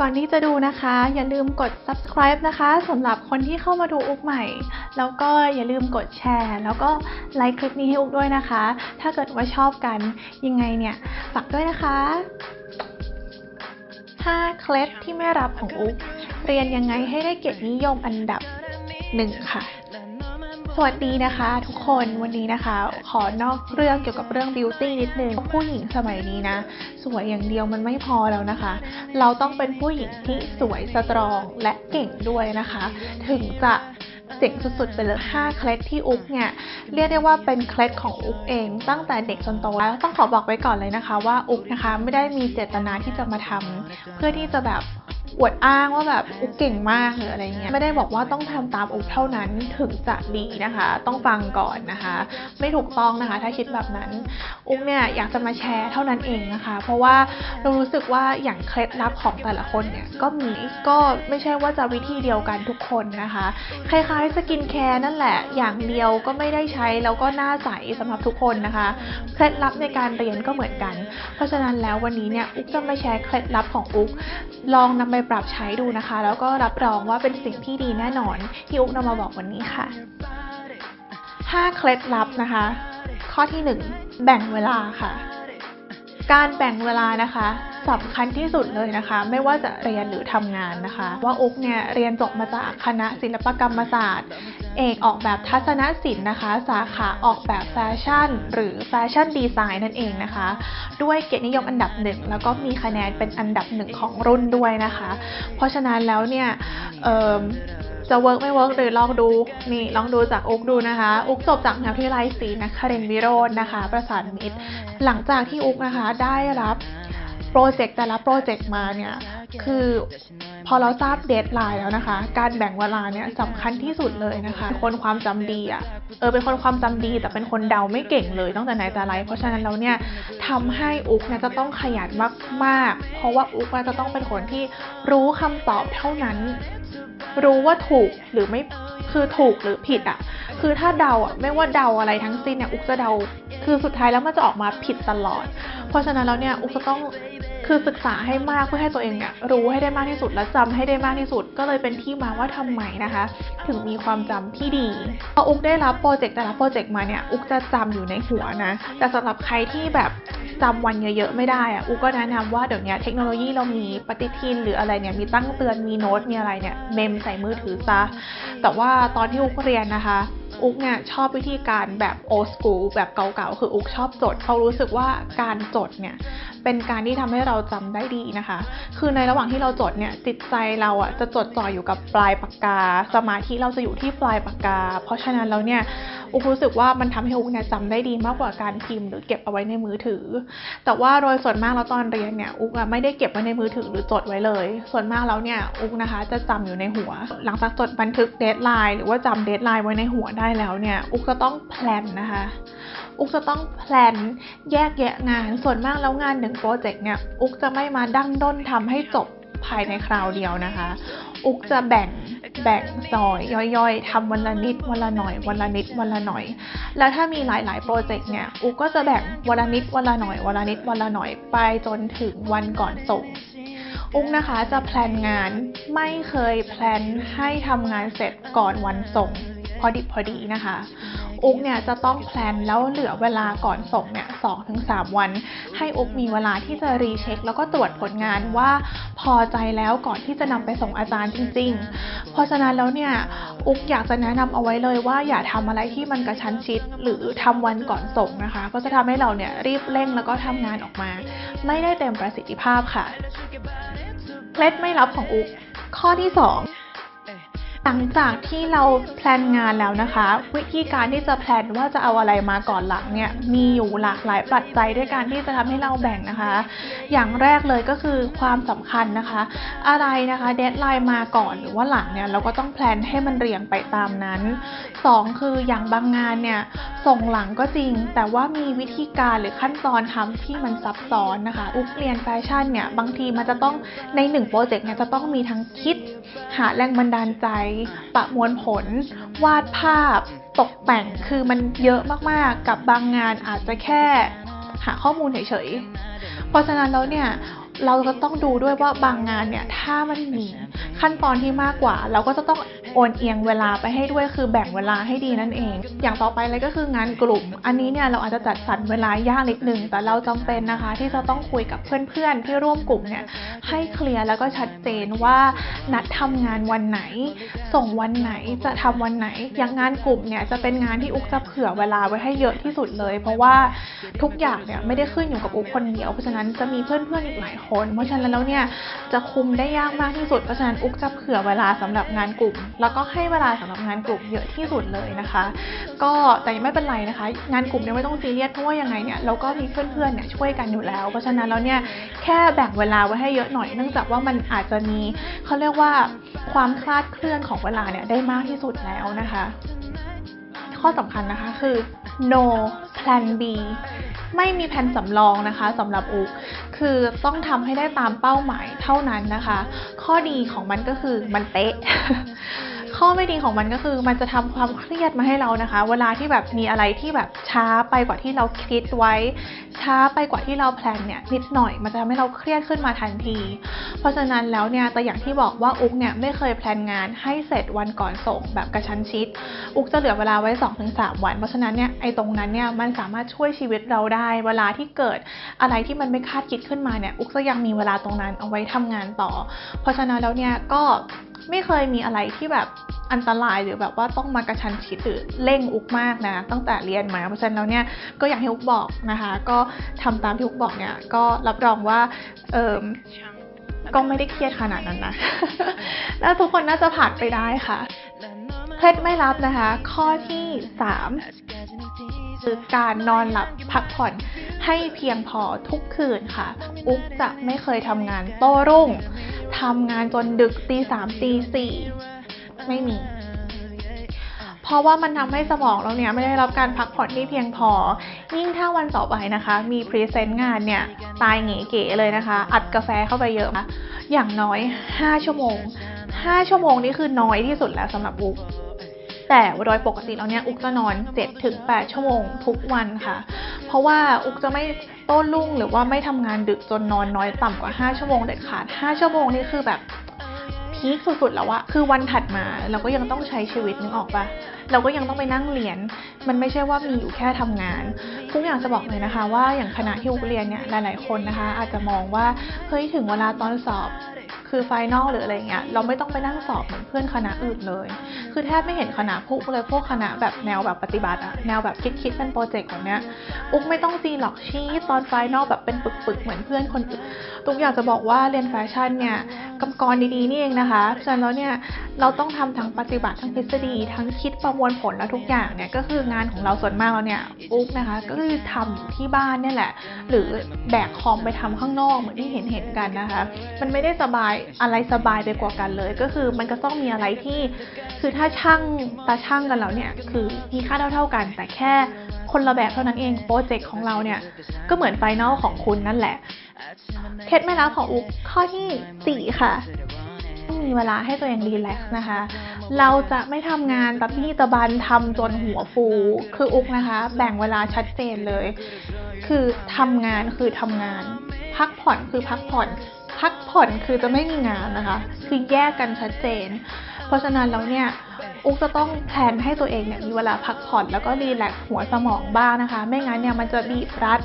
ก่อนที่จะดูนะคะอย่าลืมกด subscribe นะคะสำหรับคนที่เข้ามาดูอุกใหม่แล้วก็อย่าลืมกดแชร์แล้วก็ไลค์คลิปนี้ให้อุกด้วยนะคะถ้าเกิดว่าชอบกันยังไงเนี่ยฝากด้วยนะคะ5เคล็ดที่ไม่รับของอุกเรียนยังไงให้ได้เกียรตินิยมอันดับ1ค่ะสวัสดีนะคะทุกคนวันนี้นะคะขอนอกเรื่องเกี่ยวกับเรื่องบิวตี้นิดนึงผู้หญิงสมัยนี้นะสวยอย่างเดียวมันไม่พอแล้วนะคะเราต้องเป็นผู้หญิงที่สวยสตรองและเก่งด้วยนะคะถึงจะเจ๋งสุดๆไปเลย5เคล็ดที่อุกเนี่ยเรียกได้ว่าเป็นเคล็ดของอุกเองตั้งแต่เด็กจนโตแล้วต้องขอบอกไว้ก่อนเลยนะคะว่าอุกนะคะไม่ได้มีเจตนาที่จะมาทำเพื่อที่จะแบบอวดอ้างว่าแบบอุกเก่งมากหรืออะไรเงี้ยไม่ได้บอกว่าต้องทำตามอุกเท่านั้นถึงจะดีนะคะต้องฟังก่อนนะคะไม่ถูกต้องนะคะถ้าคิดแบบนั้นอุกเนี่ยอยากจะมาแชร์เท่านั้นเองนะคะเพราะว่าเรารู้สึกว่าอย่างเคล็ดลับของแต่ละคนเนี่ยก็ไม่ใช่ว่าจะวิธีเดียวกันทุกคนนะคะคล้ายๆสกินแคร์นั่นแหละอย่างเดียวก็ไม่ได้ใช้แล้วก็หน้าใสสำหรับทุกคนนะคะเคล็ดลับในการเรียนก็เหมือนกันเพราะฉะนั้นแล้ววันนี้เนี่ยอุกจะมาแชร์เคล็ดลับของอุกลองนำไปปรับใช้ดูนะคะแล้วก็รับรองว่าเป็นสิ่งที่ดีแน่นอนที่อุกนำมาบอกวันนี้ค่ะ5เคล็ดลับนะคะข้อที่1แบ่งเวลาค่ะการแบ่งเวลานะคะสำคัญที่สุดเลยนะคะไม่ว่าจะเรียนหรือทำงานนะคะว่าอุกเนี่ยเรียนจบมาจากคณะศิลปกรรมศาสตร์เอกออกแบบทัศนศิลป์นะคะสาขาออกแบบแฟชั่นหรือแฟชั่นดีไซน์นั่นเองนะคะด้วยเกียรตินิยมอันดับ1แล้วก็มีคะแนนเป็นอันดับ1ของรุ่นด้วยนะคะเพราะฉะนั้นแล้วเนี่ยจะเวิร์กไม่เวิร์กเลยลองดูนี่ลองดูจากอุกดูนะคะอุกจบจากมหาวิทยาลัยศรีนครินทร์วิโรจน์นะคะประสานมิตรหลังจากที่อุกนะคะได้รับโปรเจกต์แต่ละโปรเจกต์มาเนี่ยคือพอเราทราบเดทไลน์แล้วนะคะการแบ่งเวลาเนี่ยสำคัญที่สุดเลยนะคะคนความจำดีอ่ะเป็นคนความจำดีแต่เป็นคนเดาไม่เก่งเลยตั้งแต่ไหนแต่ไรเพราะฉะนั้นเราเนี่ยทำให้อุกเนี่ยจะต้องขยันมากๆเพราะว่าอุกจะต้องเป็นคนที่รู้คำตอบเท่านั้นรู้ว่าถูกหรือไม่คือถูกหรือผิดอ่ะคือถ้าเดาอ่ะไม่ว่าเดาอะไรทั้งสิ้นเนี่ยอุกจะเดาคือสุดท้ายแล้วมันจะออกมาผิดตลอดเพราะฉะนั้นแล้วเนี่ยอุกจะต้องคือศึกษาให้มากเพื่อให้ตัวเองเนี่ยรู้ให้ได้มากที่สุดและจำให้ได้มากที่สุดก็เลยเป็นที่มาว่าทำไมนะคะถึงมีความจำที่ดีพออุกได้รับโปรเจกต์แต่ละโปรเจกต์มาเนี่ยอุกจะจำอยู่ในหัวนะแต่สำหรับใครที่แบบจำวันเยอะๆไม่ได้อ่ะอุกก็แนะนำว่าเดี๋ยวนี้เทคโนโลยีเรามีปฏิทินหรืออะไรเนี่ยมีตั้งเตือนมีโน้ตมีอะไรเนี่ยเมมใส่มือถือซะแต่ว่าตอนที่อุกเรียนนะคะอุกเนี่ยชอบวิธีการแบบโอสกูแบบเก่าๆคืออุกชอบจดเขารู้สึกว่าการจดเนี่ยเป็นการที่ทำให้เราจำได้ดีนะคะคือในระหว่างที่เราจดเนี่ยจิตใจเราอ่ะจะจดจ่ออยู่กับปลายปากกาสมาธิเราจะอยู่ที่ปลายปากกาเพราะฉะนั้นเราเนี่ยอุกรู้สึกว่ามันทำให้อุกเนี่ยจำได้ดีมากกว่าการพิมพ์หรือเก็บเอาไว้ในมือถือแต่ว่าโดยส่วนมากแล้วตอนเรียนเนี่ยอุกไม่ได้เก็บไว้ในมือถือหรือจดไว้เลยส่วนมากแล้วเนี่ยอุกนะคะจะจำอยู่ในหัวหลังจากจดบันทึกเดทไลน์หรือว่าจำเดทไลน์ไว้ในหัวได้แล้วเนี่ยอุกจะต้องแพลนนะคะอุกจะต้องแพลนแยกแยะงานส่วนมากแล้วงานหนึ่งโปรเจกต์เนี่ยอุกจะไม่มาดั้งด้นทำให้จบภายในคราวเดียวนะคะอุกจะแบ่งซอยย่อยๆทำวันละนิดวันละหน่อยวันละนิดวันละหน่อยแล้วถ้ามีหลายๆโปรเจกต์เนี่ยอุกก็จะแบ่งวันละนิดวันละหน่อยวันละนิดวันละหน่อยไปจนถึงวันก่อนส่งอุกนะคะจะแพลนงานไม่เคยแพลนให้ทำงานเสร็จก่อนวันส่งพอดีนะคะอุกเนี่ยจะต้องแพลนแล้วเหลือเวลาก่อนส่งเนี่ย2 ถึง 3 วันให้อุกมีเวลาที่จะรีเช็คแล้วก็ตรวจผลงานว่าพอใจแล้วก่อนที่จะนำไปส่งอาจารย์จริงๆเพราะฉะนั้นแล้วเนี่ยอุกอยากจะแนะนำเอาไว้เลยว่าอย่าทำอะไรที่มันกระชั้นชิดหรือทำวันก่อนส่งนะคะก็จะทำให้เราเนี่ยรีบเร่งแล้วก็ทำงานออกมาไม่ได้เต็มประสิทธิภาพค่ะเคล็ดไม่ลับของอุกข้อที่2หลังจากที่เราแพลนงานแล้วนะคะวิธีการที่จะแพลนว่าจะเอาอะไรมาก่อนหลังเนี่ยมีอยู่หลากหลายปัจจัยด้วยกันที่จะทำให้เราแบ่งนะคะอย่างแรกเลยก็คือความสำคัญนะคะอะไรนะคะเดทไลน์มาก่อนหรือว่าหลังเนี่ยเราก็ต้องแพลนให้มันเรียงไปตามนั้น2คืออย่างบางงานเนี่ยส่งหลังก็จริงแต่ว่ามีวิธีการหรือขั้นตอนทำที่มันซับซ้อนนะคะอุกเรียนแฟชั่นเนี่ยบางทีมันจะต้องใน1โปรเจกต์เนี่ยจะต้องมีทั้งคิดหาแรงบันดาลใจประมวลผลวาดภาพตกแต่งคือมันเยอะมากๆกับบางงานอาจจะแค่หาข้อมูลเฉยๆเพราะฉะนั้นแล้วเนี่ย เราก็ต้องดูด้วยว่าบางงานเนี่ยถ้ามันมีขั้นตอนที่มากกว่าเราก็จะต้องโอนเอียงเวลาไปให้ด้วยคือแบ่งเวลาให้ดีนั่นเองอย่างต่อไปเลยก็คืองานกลุ่มอันนี้เนี่ยเราอาจจะจัดสรรเวลายากนิดนึงแต่เราจำเป็นนะคะที่จะต้องคุยกับเพื่อนๆที่ร่วมกลุ่มเนี่ยให้เคลียร์แล้วก็ชัดเจนว่านัดทำงานวันไหนส่งวันไหนจะทำวันไหนอย่างงานกลุ่มเนี่ยจะเป็นงานที่อุ๊กจะเผื่อเวลาไว้ให้เยอะที่สุดเลยเพราะว่าทุกอย่างเนี่ยไม่ได้ขึ้นอยู่กับอุ๊กคนเดียวเพราะฉะนั้นจะมีเพื่อนๆอีกหลายคนเพราะฉะนั้นแล้วเนี่ยจะคุมได้ยากมากที่สุดเพราะฉะนั้นอุ๊กจะเผื่อเวลาสำหรับงานกลุ่มแล้วก็ให้เวลาสำหรับงานกลุ่มเยอะที่สุดเลยนะคะก็แต่ไม่เป็นไรนะคะงานกลุ่มเนี่ยไม่ต้องซีเรียสเพราะว่ายังไงเนี่ยเราก็มีเพื่อนๆเนี่ยช่วยกันอยู่แล้วเพราะฉะนั้นแล้วเนี่ยแค่แบ่งเวลาไว้ให้เยอะหน่อยเนื่องจากว่ามันอาจจะมีเขาเรียกว่าความคลาดเคลื่อนของเวลาเนี่ยได้มากที่สุดแล้วนะคะข้อสำคัญนะคะคือ no plan B ไม่มีแผนสำรองนะคะสำหรับอุ๊กคือต้องทำให้ได้ตามเป้าหมายเท่านั้นนะคะข้อดีของมันก็คือมันเป๊ะ ข้อไม่ดีของมันก็คือมันจะทำความเครียดมาให้เรานะคะเวลาที่แบบมีอะไรที่แบบช้าไปกว่าที่เราคิดไว้ช้าไปกว่าที่เราแพลนเนี่ยนิดหน่อยมันจะทำให้เราเครียดขึ้นมาทันทีเพราะฉะนั้นแล้วเนี่ยแต่อย่างที่บอกว่าอุ๊กเนี่ยไม่เคยแพลนงานให้เสร็จวันก่อนส่งแบบกระชั้นชิดอุ๊กจะเหลือเวลาไว้ 2-3 วันเพราะฉะนั้นเนี่ยไอ้ตรงนั้นเนี่ยมันสามารถช่วยชีวิตเราได้เวลาที่เกิดอะไรที่มันไม่คาดคิดขึ้นมาเนี่ยอุ๊กจะยังมีเวลาตรงนั้นเอาไว้ทำงานต่อเพราะฉะนั้นแล้วเนี่ยก็ไม่เคยมีอะไรที่แบบอันตรายหรือแบบว่าต้องมากระชันชิดหรือเร่งอุ๊กมากนะตั้งแต่เรียนมาเพราะฉะนั้นแล้วเนี่ยก็อย่างที่อุ๊กบอกนะคะก็ทำตามที่อุ๊กบอกเนี่ยก็รับรองว่าก็ไม่ได้เครียดขนาดนั้นนะ แล้วทุกคนน่าจะผ่านไปได้ค่ะเคล็ดไม่ลับนะคะข้อที่ 3 คือการนอนหลับพักผ่อนให้เพียงพอทุกคืนค่ะอุ๊กจะไม่เคยทำงานโต้รุ่งทำงานจนดึกตี 3 ตี 4ไม่มีเพราะว่ามันทำให้สมองเราเนี่ยไม่ได้รับการพักผ่อนที่เพียงพอยิ่งถ้าวันต่อไปนะคะมีพรีเซนต์งานเนี่ยตายเก๋ๆเลยนะคะอัดกาแฟเข้าไปเยอะอย่างน้อย5 ชั่วโมงนี่คือน้อยที่สุดแล้วสำหรับอุ๊กแต่โดยปกติแล้วเนี่ยอุ๊กจะนอน 7-8 ชั่วโมงทุกวันค่ะเพราะว่าอุ๊กจะไม่โต้รุ่งหรือว่าไม่ทำงานดึกจนนอนน้อยต่ำกว่า5ชั่วโมงเด็ดขาด5ชั่วโมงนี่คือแบบพีคสุดๆแล้วอะคือวันถัดมาเราก็ยังต้องใช้ชีวิตนึกออกปะเราก็ยังต้องไปนั่งเรียนมันไม่ใช่ว่ามีอยู่แค่ทำงานทุกอย่างจะบอกเลยนะคะว่าอย่างคณะที่อุ๊กเรียนเนี่ยหลายๆคนนะคะอาจจะมองว่าเฮ้ยถึงเวลาตอนสอบคือไฟนอลหรืออะไรเงี้ยเราไม่ต้องไปนั่งสอบเหมือนเพื่อนคณะอื่นเลยคือแทบไม่เห็นคณะพวกเลยพวกคณะแบบแนวแบบปฏิบัติอะแนวแบบคิดเป็นโปรเจกต์ของเนี้ยอุ๊กไม่ต้องซีหรอกชี้ตอนไฟนอลแบบเป็นปึกๆเหมือนเพื่อนคนอื่นทุกอย่างจะบอกว่าเรียนแฟชั่นเนี่ยกำกรดีๆนี่เองนะคะเพราะฉะนั้นแล้วเนี่ยเราต้องทำทั้งปฏิบัติทั้งทฤษฎีทั้งคิดประมวลผลและทุกอย่างเนี่ยก็คืองานของเราส่วนมากแล้วเนี่ยอุ๊กนะคะก็คือทำที่บ้านนี่แหละหรือแบกคอมไปทำข้างนอกเหมือนที่เห็นกันนะคะมันไม่ได้สบายอะไรสบายไปกว่ากันเลยก็คือมันก็ต้องมีอะไรที่คือถ้าช่างกันแล้วเนี่ยคือมีค่าเท่ากันแต่แค่คนละแบบเท่านั้นเองโปรเจกต์ของเราเนี่ยก็เหมือนไฟนอลของคุณนั่นแหละเคล็ดไม่ลับของอุ๊กข้อที่ 4 ค่ะมีเวลาให้ตัวเองรีแลกซ์นะคะเราจะไม่ทำงานตะบี้ตะบันทำจนหัวฟูคืออุ๊กนะคะแบ่งเวลาชัดเจนเลยคือทำงานคือทำงานพักผ่อนคือพักผ่อนคือจะไม่มีงานนะคะคือแยกกันชัดเจนเพราะฉะนั้นแล้วเนี่ยอุ๊กจะต้องแพลนให้ตัวเองเนี่ยมีเวลาพักผ่อนแล้วก็รีแลกซ์หัวสมองบ้างนะคะไม่งั้นเนี่ยมันจะบีบรัด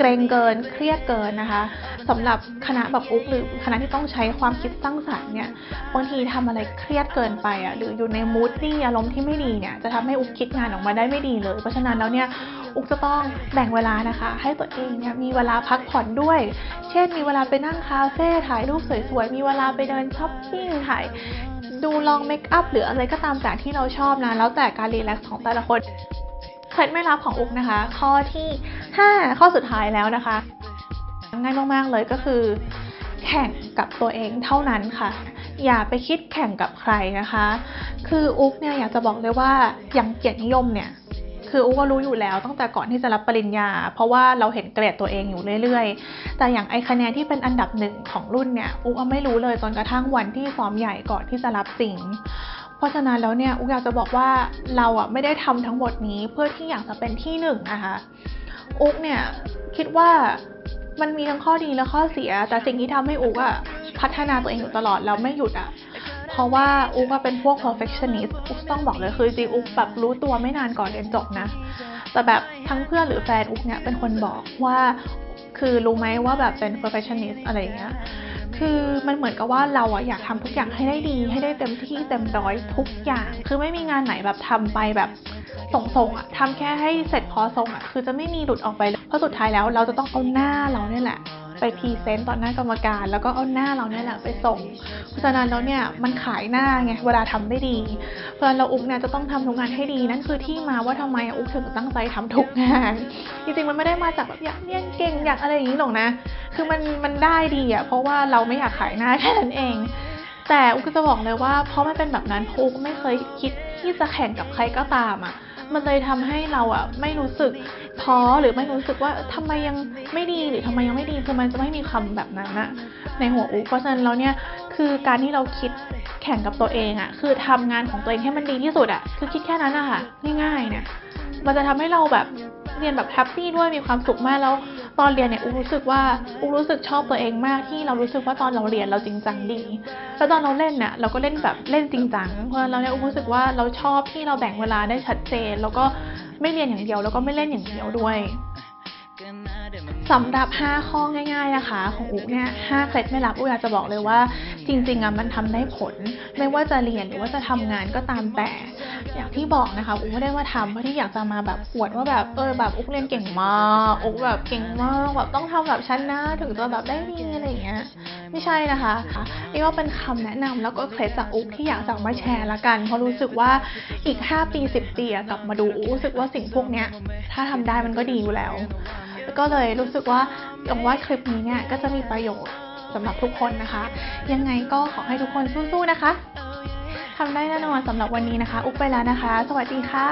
เกรงเกินเครียดเกินนะคะสำหรับคณะแบบอุ๊กหรือคณะที่ต้องใช้ความคิดสร้างสรรค์เนี่ยบางทีทำอะไรเครียดเกินไปอ่ะหรืออยู่ในมูดที่อารมณ์ที่ไม่ดีเนี่ยจะทำให้อุ๊กคิดงานออกมาได้ไม่ดีเลยเพราะฉะนั้นแล้วเนี่ยอุ๊กจะต้องแบ่งเวลานะคะให้ตัวเองเนี่ยมีเวลาพักผ่อนด้วยเช่นมีเวลาไปนั่งคาเฟ่ถ่ายรูปสวยๆมีเวลาไปเดินช้อปปิ้งถ่ายดูลองเมคอัพหรืออะไรก็ตามแต่ที่เราชอบนะแล้วแต่การรีแลกซ์ของแต่ละคนเคล็ดไม่ลับของอุ๊กนะคะข้อที่5ข้อสุดท้ายแล้วนะคะง่ายมากๆเลยก็คือแข่งกับตัวเองเท่านั้นค่ะอย่าไปคิดแข่งกับใครนะคะคืออุ๊กเนี่ยอยากจะบอกเลยว่าอย่างเกียรตินิยมเนี่ยคืออุ๊กก็รู้อยู่แล้วตั้งแต่ก่อนที่จะรับปริญญาเพราะว่าเราเห็นเกรดตัวเองอยู่เรื่อยๆแต่อย่างไอคะแนนที่เป็นอันดับหนึ่งของรุ่นเนี่ยอุ๊กไม่รู้เลยจนกระทั่งวันที่ซ้อมใหญ่ก่อนที่จะรับสิ่งเพราะฉะนั้นแล้วเนี่ยอุ๊กอยากจะบอกว่าเราไม่ได้ทำทั้งหมดนี้เพื่อที่อยากจะเป็นที่หนึ่งนะคะอุ๊กเนี่ยคิดว่า มันมีทั้งข้อดีและข้อเสียแต่สิ่งที่ทำให้อูอะพัฒนาตัวเองอยู่ตลอดแล้วไม่หยุดอะเพราะว่าอูก็เป็นพวก perfectionist อูต้องบอกเลยคือจริงอูแบบรู้ตัวไม่นานก่อนเรียนจบนะแต่แบบทั้งเพื่อนหรือแฟนอูเนี่ยเป็นคนบอกว่าคือรู้ไหมว่าแบบเป็น perfectionist อะไรอย่างเงี้ยคือมันเหมือนกับว่าเราอะอยากทำทุกอย่างให้ได้ดีให้ได้เต็มที่เต็มร้อยทุกอย่างคือไม่มีงานไหนแบบทำไปแบบส่งๆอะทำแค่ให้เสร็จพอส่งอะคือจะไม่มีหลุดออกไปเพราะสุดท้ายแล้วเราจะต้องเอาหน้าเราเนี่ยแหละไปพรีเซนต์ต่อหน้ากรรมการแล้วก็เอาหน้าเราเนี่ยแหละไปส่งเพราะฉะนั้นแล้วเนี่ยมันขายหน้าไงเวลาทำไม่ดีเพราะเราอุ๊บเนี่ยจะต้องทำทุกงานให้ดีนั่นคือที่มาว่าทำไมอุ๊บถึงตั้งใจทำทุกงานจริงๆมันไม่ได้มาจากแบบอยากเรียนเก่งอยากอะไรอย่างนี้หรอกนะคือมันได้ดีอ่ะเพราะว่าเราไม่อยากขายหน้าแค่นั้นเองแต่อุ๊บก็จะบอกเลยว่าเพราะมันเป็นแบบนั้นเพราะอุ๊บไม่เคยคิดที่จะแข่งกับใครก็ตามอ่ะมันเลยทำให้เราอ่ะไม่รู้สึกท้อหรือไม่รู้สึกว่าทำไมยังไม่ดีหรือทำไมยังไม่ดีคือมันจะไม่มีคำแบบนั้นนะในหัวอูเพราะฉะนั้นแล้วเนี่ยคือการที่เราคิดแข่งกับตัวเองอ่ะคือทำงานของตัวเองให้มันดีที่สุดอ่ะคือคิดแค่นั้นอะค่ะง่ายๆเนี่ยมันจะทำให้เราแบบเรียนแบบแฮปปี้ด้วยมีความสุขมากแล้วตอนเรียนเนี่ยอูรู้สึกว่าอูรู้สึกชอบตัวเองมากที่เรารู้สึกว่าตอนเราเรียนเราจริงจังดีแล้วตอนเราเล่นเนี่ยเราก็เล่นแบบเล่นจริงจังเพราะเราเนี่ยอูรู้สึกว่าเราชอบที่เราแบ่งเวลาได้ชัดเจนแล้วก็ไม่เรียนอย่างเดียวแล้วก็ไม่เล่นอย่างเดียวด้วยสำหรับ5ข้อง่ายๆนะคะของอูเนี่ย5เคล็ดไม่ลับอูอยากจะบอกเลยว่าจริงๆอ่ะมันทำได้ผลไม่ว่าจะเรียนหรือว่าจะทำงานก็ตามแต่อย่างที่บอกนะคะอูไม่ได้ว่าทำเพราะที่อยากจะมาแบบอวดว่าแบบแบบอูเรียนเก่งมากอูแบบเก่งมากแบบต้องทำแบบฉันนะถึงจะแบบได้ดีอะไรอย่างเงี้ยไม่ใช่นะคะนี่ว่าเป็นคำแนะนำแล้วก็เคล็ดจากอูที่อยากจะมาแชร์ละกันเพราะรู้สึกว่าอีก5ปี10ปีอ่ะกลับมาดูอูรู้สึกว่าสิ่งพวกเนี้ยถ้าทำได้มันก็ดีอยู่แล้วก็เลยรู้สึกว่าหวังว่าคลิปนี้เนี่ยก็จะมีประโยชน์สำหรับทุกคนนะคะยังไงก็ขอให้ทุกคนสู้ๆนะคะทำได้แน่นอนสำหรับวันนี้นะคะอุ๊บไปแล้วนะคะสวัสดีค่ะ